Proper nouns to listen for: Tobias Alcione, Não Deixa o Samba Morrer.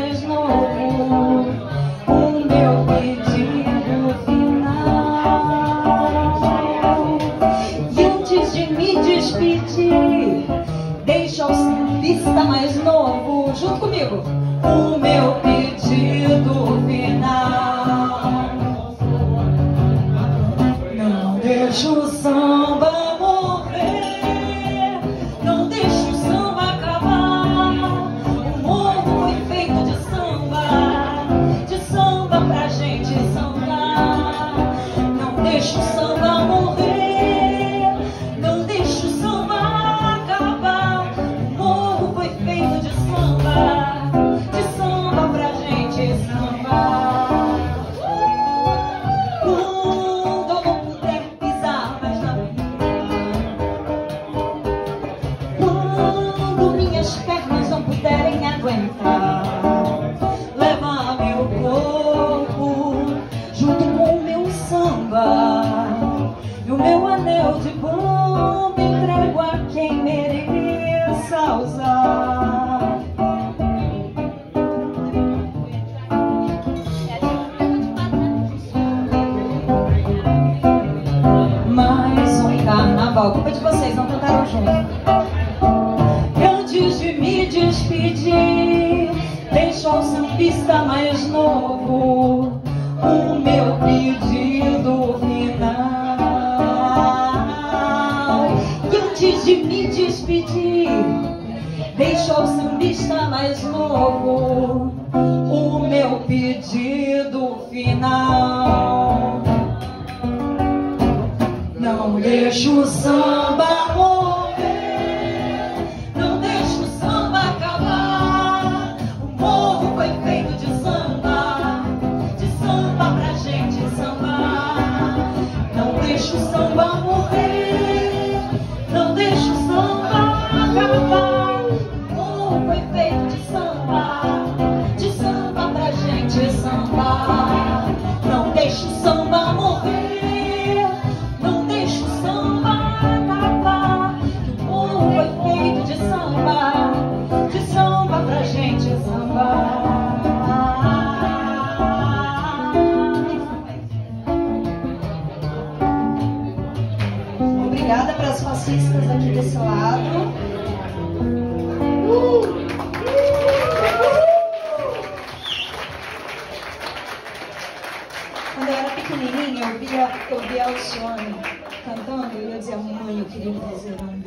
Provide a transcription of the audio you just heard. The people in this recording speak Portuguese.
mais novo, o meu pedido final. E antes de me despedir, deixa o sambista mais novo, junto comigo, o meu pedido final. Não deixa o samba morrer, não deixa o samba acabar. O mundo é feito de samba pra gente sambar. Não deixa o samba morrer, não deixa o samba acabar. O mundo foi feito de samba pra gente sambar. Quando minhas pernas não puderem aguentar, levar meu corpo junto com o meu samba, e o meu anel de bom me entrego a quem mereça usar. Mais um carnaval, culpa de vocês, não cantaram junto. Despedir, deixa o sambista mais novo, o meu pedido final. E antes de me despedir, deixa o sambista mais novo, o meu pedido final. Não deixa o samba morrer, fascistas aqui desse lado. Quando eu era pequenininha, eu via Tobias Alcione cantando e eu dizia: mãe, eu queria fazer um